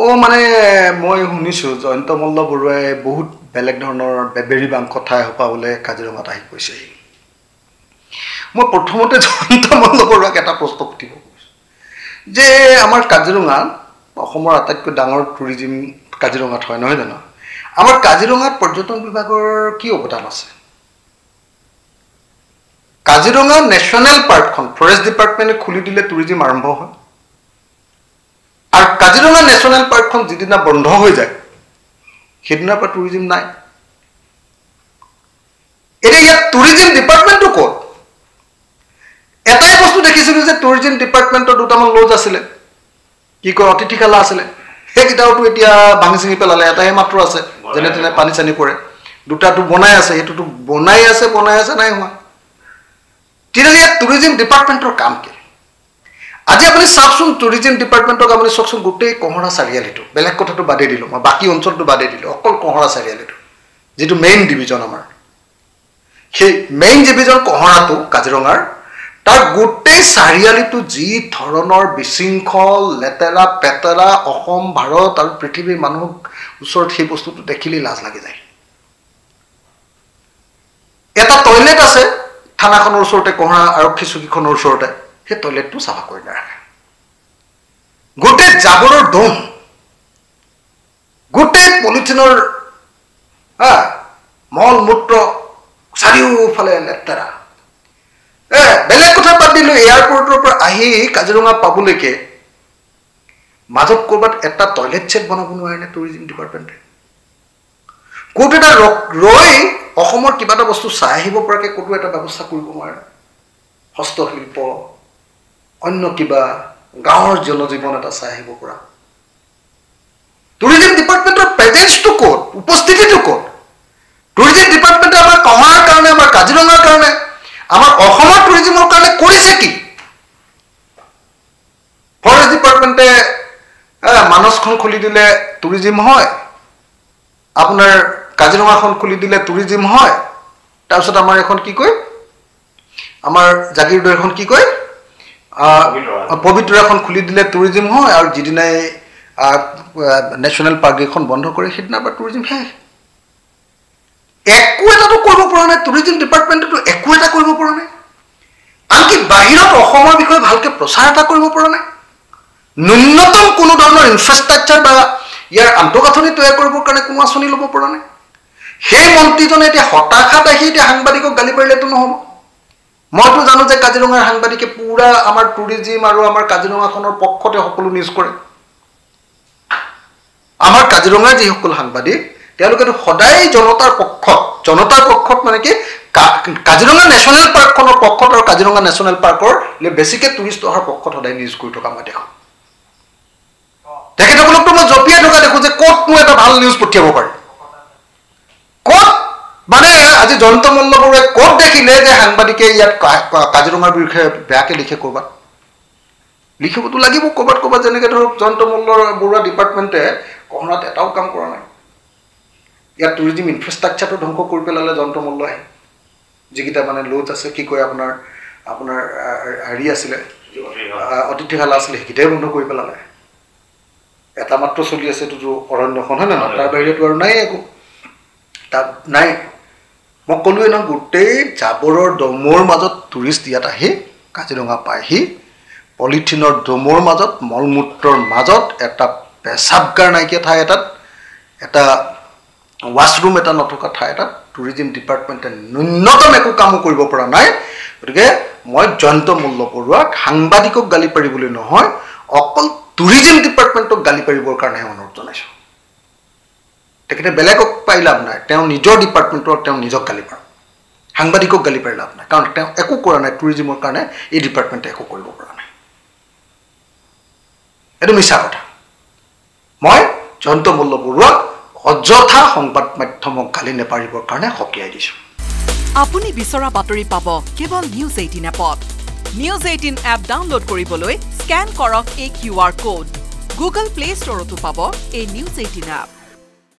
Oh, mane moi hunisu Jayanta Malla Baruah bahut beleg dhornor beberi bang kotha hopa bole Kaziranga ahi koise. Moi prothomote Jayanta Malla Baruah eta prostab dibo je amar Kaziranga অসমৰ আটাইতকৈ ডাঙৰ tourism Kaziranga হয় নহয় জানো আমাৰ কাজিৰঙাৰ পৰ্যটন বিভাগৰ কি অৱদান আছে কাজিৰঙা ন্যাশনাল পাৰ্কখন ফৰেষ্ট ডিপাৰ্টমেণ্টে খুলি দিলে টুৰিজম আৰম্ভ হয় আৰু কাজিৰঙা ন্যাশনাল পাৰ্কখন যিদিনা বন্ধ হৈ যায় সেইদিনা পৰা টুৰিজম নাই এতিয়া টুৰিজম ডিপাৰ্টমেণ্টটো ক'ত এটাই বস্তু দেখিছিলোঁ যে টুৰিজম ডিপাৰ্টমেণ্টৰ দুটামান লজ আছিলে কি কো অতিথিকালা আছেলে হে কিটাউটো এতিয়া ভাঙি চিঙি পেলালে এটাই মাত্ৰ আছে যেনে তেনে পানী চানি পৰে দুটাটো বনাই আছে এটোটো বনাই আছে নাই হয় তিনিয়া টুৰিজম ডিপাৰ্টমেণ্টৰ কাম কি আজি আপুনি সাবসুন টুৰিজম ডিপাৰ্টমেণ্টক আপুনি সকসুন গুটে কোহৰা চাৰিআলিটো বেলেগ কথাটো বাদে দিলো মই বাকি অঞ্চলটো বাদে দিলো অকল কোহৰা চাৰিআলিটো যেটো মেইন ডিভিজন আমাৰ সেই মেইন ডিভিজন কোহৰাটো কাজিৰঙাৰ That good Sarialito G, Thoronor, Bisinkhol, Letera, Petera, Ohom, Barot, or pretty Manuk, who sort he was to the Kililas Lagazai. At a toilet, I said, Tanakonor sorte Kona, Arokisukonor sorte, he toilet to Savakoida. Good day, Jaboro Dome. Good day, Politinor Mol Mutro, Sariu Fale Letera. বেলেগ কথা বাদ দিলো এয়াৰপোৰ্টৰ পৰা আহি কাজিৰঙা পাবলৈকে মাজত কৰবাত এটা টয়লেট চেক বনাব নোৱাৰেনে টুৰিজম ডিপাৰ্টমেণ্টে কোট এটা ৰৈ অসমৰ কিবাটা বস্তু চাই আহিব পৰাকে কোটো এটা ব্যৱস্থা কৰিব নোৱাৰে হস্তশিল্প অন্য কিবা গাঁৱৰ জনজীৱন এটা চাই আহিব পৰা টুৰিজম ডিপাৰ্টমেণ্টৰ প্ৰেজেন্সটো কোট উপস্থিতিটো কোট টুৰিজম ডিপাৰ্টমেণ্টে আমাৰ কমাৰ কাৰণে আমাৰ কাজিৰঙাৰ কাৰণে আমাৰ অসমৰ টুৰিজমৰ কাৰণে কৰিছে কি ফৰেষ্ট ডিপাৰ্টমেণ্টে মানসখন খুলি দিলে টুৰিজম হয় আপোনাৰ কাজিৰঙাখন খুলি দিলে টুৰিজম হয় তাৰছত আমাৰ এখন কি কয় আমাৰ জাগীৰডৰ এখন কি কয় পবিতৰাখন খুলি দিলে টুৰিজম হয় আৰু যিদিনাই ন্যাশনাল পাৰ্ক এখন বন্ধ কৰে সেইদিনা বা টুৰিজম হয় একুটা তো কৰিব পৰা নাই টুৰিজম ডিপাৰ্টমেণ্টটো একুটা কৰিব পৰা নাই আনকি বাহিৰত অসমৰ বিষয়ে ভালকে প্ৰচাৰটা কৰিব পৰা নাই ন্যূনতম কোনো ধৰণৰ ইনফ্ৰাষ্ট্ৰাকচাৰ বা ইয়াৰ আন্তঃগাঁথনি তৈয়াৰ কৰিবৰ কাৰণে কোনো আঁচনি ল'ব পৰা নাই সেই মন্ত্ৰীজনে এতিয়া হতাশা দেখি এতিয়া সাংবাদিকক গালি পাৰিলেতো নহব মইতো জানো যে কাজিৰঙাৰ সাংবাদিকে পুৰা আমাৰ টুৰিজম আৰু আমাৰ কাজিৰঙাখনৰ পক্ষতে সকলো নিউজ কৰে আমাৰ কাজিৰঙাৰ যি সকল সাংবাদিক তেলকেটো সদায় জনতাৰ পক্ষত মানে কি কাজিৰঙা ন্যাশনাল পাৰ্কখনৰ পক্ষত আৰু কাজিৰঙা ন্যাশনাল পাৰ্কৰ বেছিকে টুৰিষ্ট অহাৰ পক্ষত সদায় নিউজ কৰি থকা মই দেখো তেখেতসকলকটো মই জপিয়া থকা দেখো যে ক'তনো এটা ভাল নিউজ পঠিয়াব পাৰে ক'ত মানে আজি Jayanta Malla Baruah ক'ত দেখিলে যে সাংবাদিকে ইয়াত কাজিৰঙাৰ বিষয়ে বেয়াকে লিখে কৰবা লিখিবটো লাগিব কৰবাত কৰবাত যেনেকে ধৰক Jayanta Malla Baruah ডিপাৰ্টমেণ্টে কোহৰাত এটাও কাম কৰা নাই या टूरिज्म ইনফ্ৰাস্ট্ৰাকচাৰটো ধ্বংস কৰি পেলালে Jayanta Malla Baruah জিকিটা মানে লোজ আছে কি কয় আপোনাৰ আপোনাৰ আৰি আছিল অতিথিশালা আছিল হিটাই বন্ধ কৰি পেলালে এটা মাত্ৰ চলি আছে তো অৰণ্যখন হয় না তাৰ বাহিৰতো আৰু নাই একো তাত নাই মকলুৱে ন গুটে জাবৰৰ দমৰ মাজত টুৰিষ্ট ইয়াত আহি কাজিৰঙা পাইহি পলিথিনৰ দমৰ মাজত মলমূত্ৰৰ মাজত এটা পেচাবগাৰ নাইকিয়া ঠাই এটা Washroom at Notoka Thaira, Tourism Department and Nunotameko Kamu Kurboranai, Moi Jayanta Malla Baruah, Hangbadiko Gallipari Nohoi, Okal Tourism Department of Gallipari Borkana on Ortonation. Take a Beleko Pilabna, Town Nijo Department or Town Nijo Caliper. Hangbadiko Gallipari Labna, Count Eco Corona, Tourism or Cane, E Department Eco Kurborana. Edomisavata Moi Jayanta Malla Baruah. অযথা সংবাদ মাধ্যমক গালি নেপাৰিবৰ কাৰণে হকিয়াই দিছো আপুনি বিচৰা বাতৰি পাব কেৱল নিউজ 18 এপত নিউজ 18 এপ ডাউনলোড কৰিবলৈ স্ক্যান কৰক এই কিউআৰ কোড গুগল প্লে ষ্টৰতো পাব এই নিউজ 18 এপ